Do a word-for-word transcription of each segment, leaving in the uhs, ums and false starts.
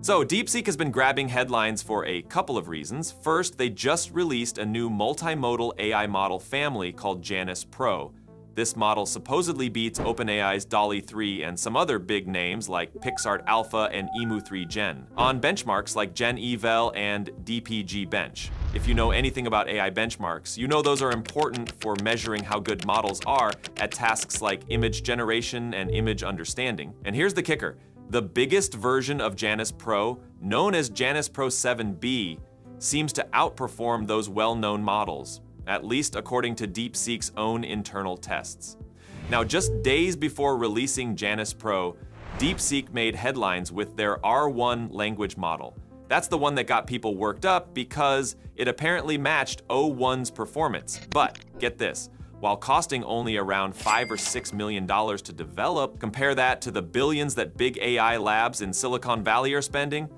So DeepSeek has been grabbing headlines for a couple of reasons. First, they just released a new multimodal A I model family called Janus Pro. This model supposedly beats OpenAI's DALL-E three and some other big names like PixArt Alpha and Emu three Gen, on benchmarks like GenEval and D P G Bench. If you know anything about A I benchmarks, you know those are important for measuring how good models are at tasks like image generation and image understanding. And here's the kicker. The biggest version of Janus Pro, known as Janus Pro seven B, seems to outperform those well-known models, at least according to DeepSeek's own internal tests. Now, just days before releasing Janus Pro, DeepSeek made headlines with their R one language model. That's the one that got people worked up because it apparently matched O one's performance. But get this. While costing only around five or six million dollars to develop, compare that to the billions that big A I labs in Silicon Valley are spending,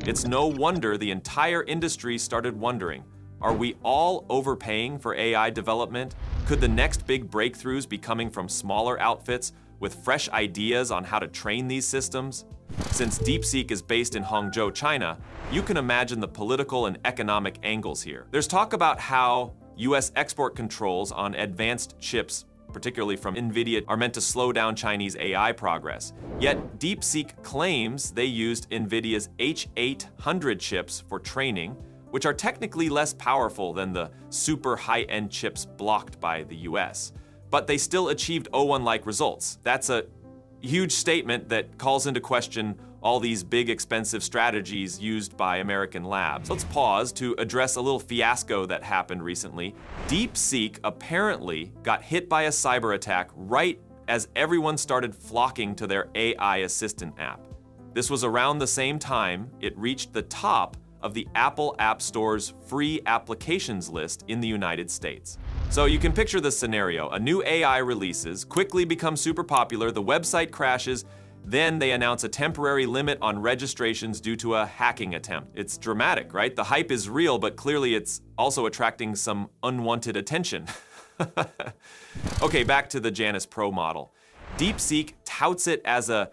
it's no wonder the entire industry started wondering, are we all overpaying for A I development? Could the next big breakthroughs be coming from smaller outfits with fresh ideas on how to train these systems? Since DeepSeek is based in Hangzhou, China, you can imagine the political and economic angles here. There's talk about how U S export controls on advanced chips, particularly from NVIDIA, are meant to slow down Chinese A I progress. Yet DeepSeek claims they used NVIDIA's H eight hundred chips for training, which are technically less powerful than the super high-end chips blocked by the U S. But they still achieved O one-like results. That's a huge statement that calls into question all these big expensive strategies used by American labs. Let's pause to address a little fiasco that happened recently. DeepSeek apparently got hit by a cyber attack right as everyone started flocking to their A I assistant app. This was around the same time it reached the top of the Apple App Store's free applications list in the United States. So you can picture this scenario. A new A I releases, quickly becomes super popular, the website crashes, then they announce a temporary limit on registrations due to a hacking attempt. It's dramatic, right? The hype is real, but clearly it's also attracting some unwanted attention. Okay, back to the Janus Pro model. DeepSeek touts it as a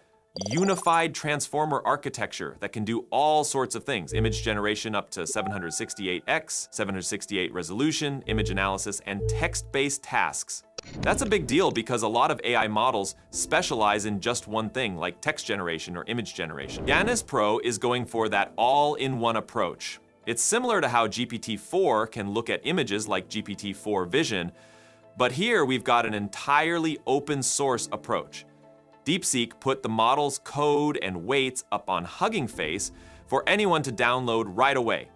unified transformer architecture that can do all sorts of things. Image generation up to seven sixty-eight X, seven sixty-eight resolution, image analysis, and text-based tasks. That's a big deal because a lot of A I models specialize in just one thing, like text generation or image generation. Janus Pro is going for that all-in-one approach. It's similar to how G P T four can look at images like G P T four Vision, but here we've got an entirely open-source approach. DeepSeek put the model's code and weights up on Hugging Face for anyone to download right away.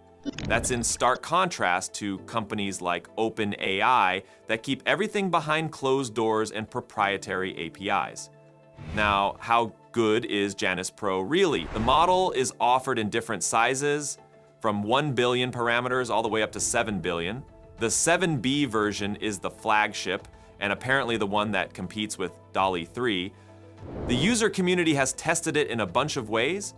That's in stark contrast to companies like OpenAI that keep everything behind closed doors and proprietary A P Is. Now, how good is Janus Pro really? The model is offered in different sizes, from one billion parameters all the way up to seven billion. The seven B version is the flagship, and apparently the one that competes with DALL-E three. The user community has tested it in a bunch of ways.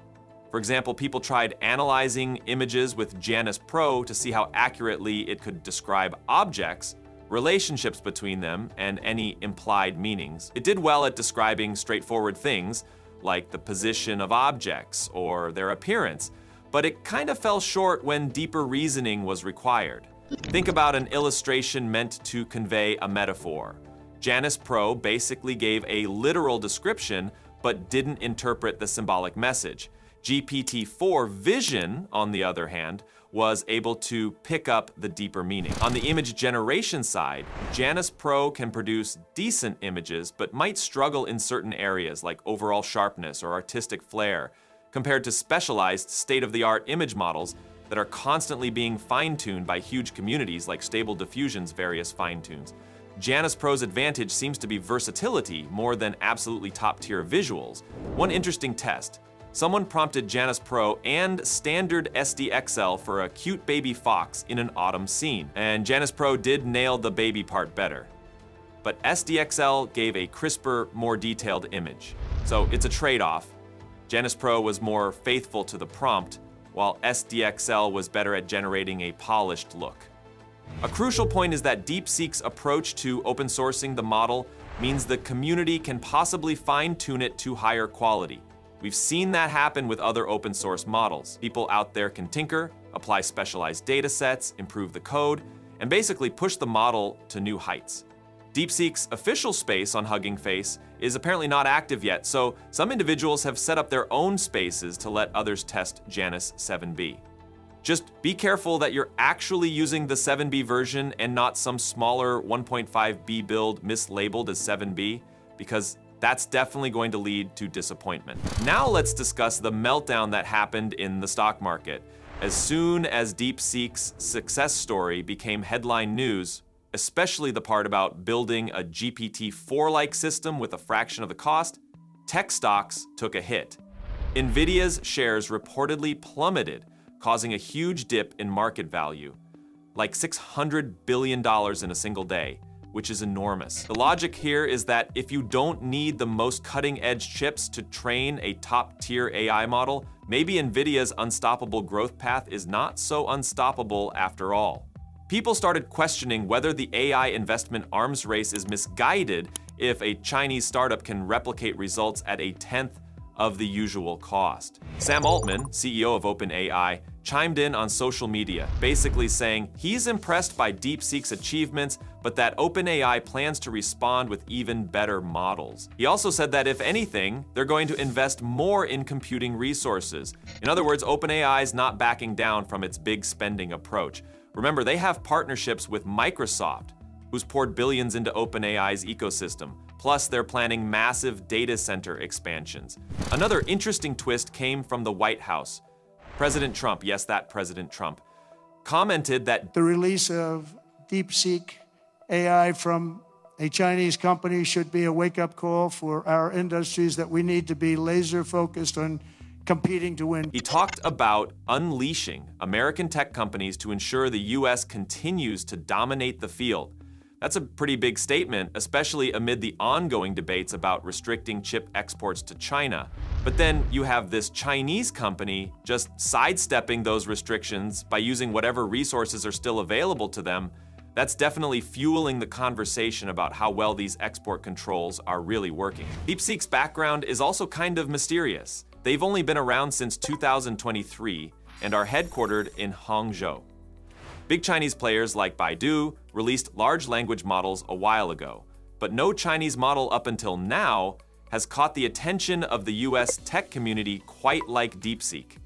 For example, people tried analyzing images with Janus Pro to see how accurately it could describe objects, relationships between them, and any implied meanings. It did well at describing straightforward things, like the position of objects or their appearance, but it kind of fell short when deeper reasoning was required. Think about an illustration meant to convey a metaphor. Janus Pro basically gave a literal description, but didn't interpret the symbolic message. G P T four Vision, on the other hand, was able to pick up the deeper meaning. On the image generation side, Janus Pro can produce decent images, but might struggle in certain areas like overall sharpness or artistic flair, compared to specialized state-of-the-art image models that are constantly being fine-tuned by huge communities like Stable Diffusion's various fine-tunes. Janus Pro's advantage seems to be versatility more than absolutely top-tier visuals. One interesting test. Someone prompted Janus Pro and standard S D X L for a cute baby fox in an autumn scene, and Janus Pro did nail the baby part better. But S D X L gave a crisper, more detailed image. So it's a trade-off. Janus Pro was more faithful to the prompt, while S D X L was better at generating a polished look. A crucial point is that DeepSeek's approach to open sourcing the model means the community can possibly fine-tune it to higher quality. We've seen that happen with other open source models. People out there can tinker, apply specialized data sets, improve the code, and basically push the model to new heights. DeepSeek's official space on Hugging Face is apparently not active yet, so some individuals have set up their own spaces to let others test Janus seven B. Just be careful that you're actually using the seven B version and not some smaller one point five B build mislabeled as seven B, because that's definitely going to lead to disappointment. Now let's discuss the meltdown that happened in the stock market. As soon as DeepSeek's success story became headline news, especially the part about building a G P T four-like system with a fraction of the cost, tech stocks took a hit. NVIDIA's shares reportedly plummeted, causing a huge dip in market value, like six hundred billion dollars in a single day, which is enormous. The logic here is that if you don't need the most cutting-edge chips to train a top-tier A I model, maybe NVIDIA's unstoppable growth path is not so unstoppable after all. People started questioning whether the A I investment arms race is misguided if a Chinese startup can replicate results at a tenth of the usual cost. Sam Altman, C E O of OpenAI, chimed in on social media, basically saying he's impressed by DeepSeek's achievements, but that OpenAI plans to respond with even better models. He also said that if anything, they're going to invest more in computing resources. In other words, OpenAI is not backing down from its big spending approach. Remember, they have partnerships with Microsoft, who's poured billions into OpenAI's ecosystem. Plus, they're planning massive data center expansions. Another interesting twist came from the White House. President Trump, yes, that President Trump, commented that the release of DeepSeek A I from a Chinese company should be a wake-up call for our industries, that we need to be laser-focused on competing to win. He talked about unleashing American tech companies to ensure the U S continues to dominate the field. That's a pretty big statement, especially amid the ongoing debates about restricting chip exports to China. But then you have this Chinese company just sidestepping those restrictions by using whatever resources are still available to them. That's definitely fueling the conversation about how well these export controls are really working. DeepSeek's background is also kind of mysterious. They've only been around since two thousand twenty-three and are headquartered in Hangzhou. Big Chinese players like Baidu released large language models a while ago, but no Chinese model up until now has caught the attention of the U S tech community quite like DeepSeek.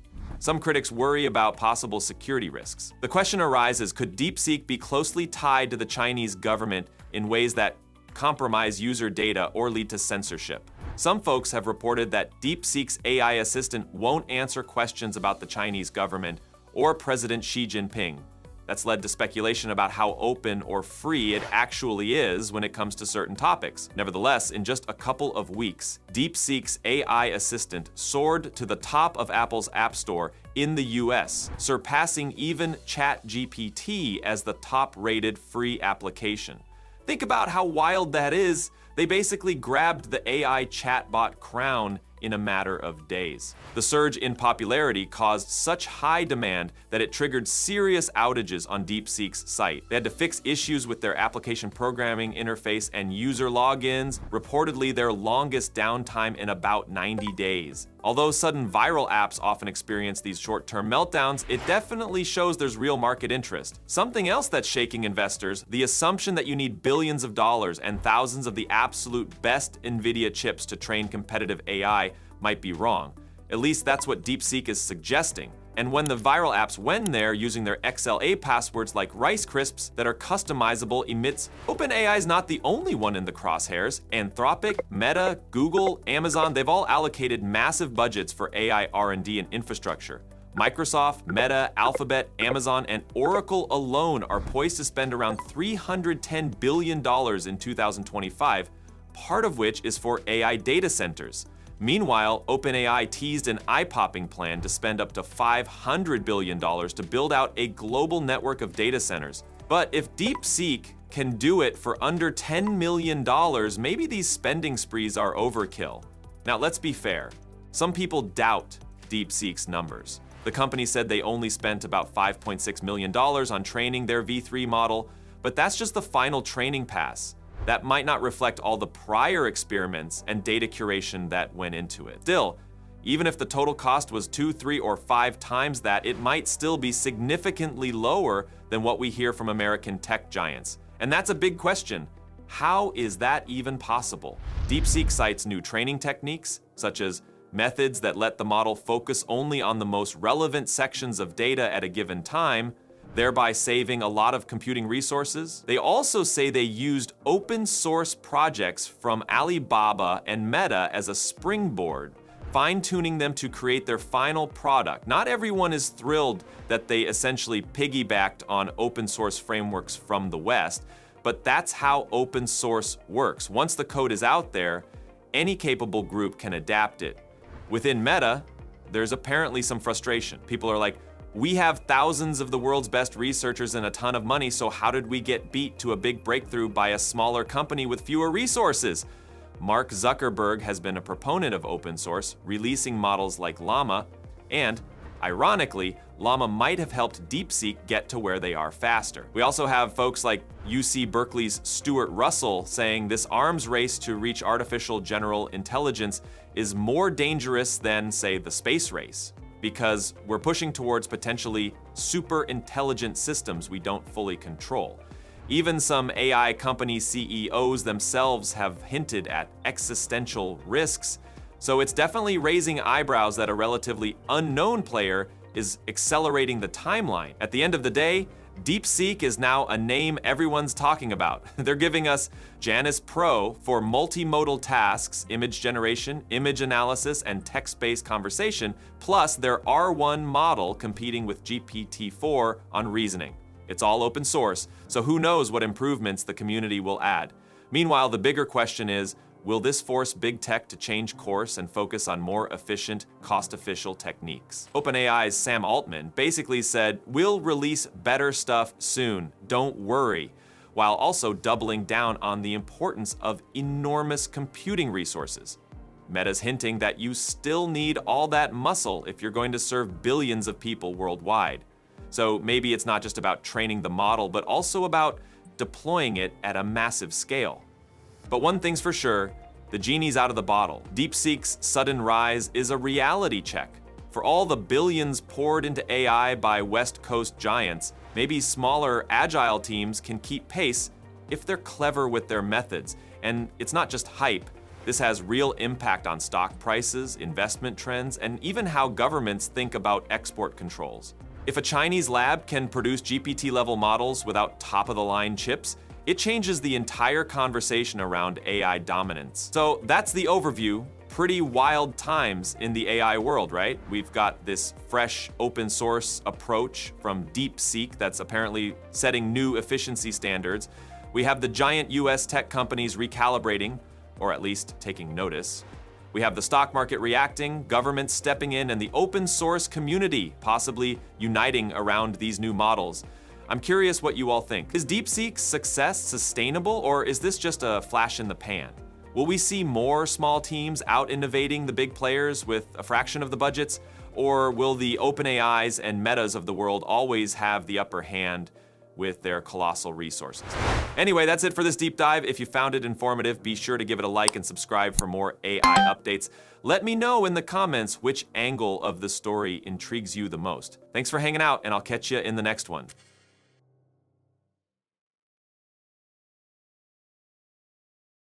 Some critics worry about possible security risks. The question arises, could DeepSeek be closely tied to the Chinese government in ways that compromise user data or lead to censorship? Some folks have reported that DeepSeek's A I assistant won't answer questions about the Chinese government or President Xi Jinping. That's led to speculation about how open or free it actually is when it comes to certain topics. Nevertheless, in just a couple of weeks, DeepSeek's A I assistant soared to the top of Apple's App Store in the U S, surpassing even ChatGPT as the top-rated free application. Think about how wild that is. They basically grabbed the A I chatbot crown in a matter of days. The surge in popularity caused such high demand that it triggered serious outages on DeepSeek's site. They had to fix issues with their application programming interface and user logins, reportedly their longest downtime in about ninety days. Although sudden viral apps often experience these short-term meltdowns, it definitely shows there's real market interest. Something else that's shaking investors, the assumption that you need billions of dollars and thousands of the absolute best NVIDIA chips to train competitive A I, might be wrong. At least that's what DeepSeek is suggesting. And when the viral apps went there using their X L A passwords like Rice Crisps that are customizable emits, OpenAI's not the only one in the crosshairs. Anthropic, Meta, Google, Amazon, they've all allocated massive budgets for A I R and D and infrastructure. Microsoft, Meta, Alphabet, Amazon, and Oracle alone are poised to spend around three hundred ten billion dollars in two thousand twenty-five, part of which is for A I data centers. Meanwhile, OpenAI teased an eye-popping plan to spend up to five hundred billion dollars to build out a global network of data centers. But if DeepSeek can do it for under ten million dollars, maybe these spending sprees are overkill. Now, let's be fair. Some people doubt DeepSeek's numbers. The company said they only spent about five point six million dollars on training their V three model, but that's just the final training pass. That might not reflect all the prior experiments and data curation that went into it. Still, Even if the total cost was two, three, or five times that, it might still be significantly lower than what we hear from American tech giants. And that's a big question. How is that even possible? DeepSeek cites new training techniques, such as methods that let the model focus only on the most relevant sections of data at a given time, thereby saving a lot of computing resources. They also say they used open source projects from Alibaba and Meta as a springboard, fine-tuning them to create their final product. Not everyone is thrilled that they essentially piggybacked on open source frameworks from the West, but that's how open source works. Once the code is out there, any capable group can adapt it. Within Meta, there's apparently some frustration. People are like, we have thousands of the world's best researchers and a ton of money, so how did we get beat to a big breakthrough by a smaller company with fewer resources? Mark Zuckerberg has been a proponent of open source, releasing models like Llama, and, ironically, Llama might have helped DeepSeek get to where they are faster. We also have folks like U C Berkeley's Stuart Russell saying this arms race to reach artificial general intelligence is more dangerous than, say, the space race, because we're pushing towards potentially super intelligent systems we don't fully control. Even some A I company C E Os themselves have hinted at existential risks, so it's definitely raising eyebrows that a relatively unknown player is accelerating the timeline. At the end of the day, DeepSeek is now a name everyone's talking about. They're giving us Janus Pro for multimodal tasks, image generation, image analysis, and text-based conversation, plus their R one model competing with G P T four on reasoning. It's all open source, so who knows what improvements the community will add. Meanwhile, the bigger question is, will this force big tech to change course and focus on more efficient, cost-efficient techniques? OpenAI's Sam Altman basically said, we'll release better stuff soon, don't worry, while also doubling down on the importance of enormous computing resources. Meta's hinting that you still need all that muscle if you're going to serve billions of people worldwide. So maybe it's not just about training the model, but also about deploying it at a massive scale. But one thing's for sure, the genie's out of the bottle. DeepSeek's sudden rise is a reality check. For all the billions poured into A I by West Coast giants, maybe smaller, agile teams can keep pace if they're clever with their methods. And it's not just hype. This has real impact on stock prices, investment trends, and even how governments think about export controls. If a Chinese lab can produce G P T-level models without top-of-the-line chips, it changes the entire conversation around A I dominance. So that's the overview. Pretty wild times in the A I world, right? We've got this fresh open source approach from DeepSeek that's apparently setting new efficiency standards. We have the giant U S tech companies recalibrating, or at least taking notice. We have the stock market reacting, governments stepping in, and the open source community possibly uniting around these new models. I'm curious what you all think. Is DeepSeek's success sustainable, or is this just a flash in the pan? Will we see more small teams out-innovating the big players with a fraction of the budgets, or will the OpenAIs and Metas of the world always have the upper hand with their colossal resources? Anyway, that's it for this deep dive. If you found it informative, be sure to give it a like and subscribe for more A I updates. Let me know in the comments which angle of the story intrigues you the most. Thanks for hanging out, and I'll catch you in the next one.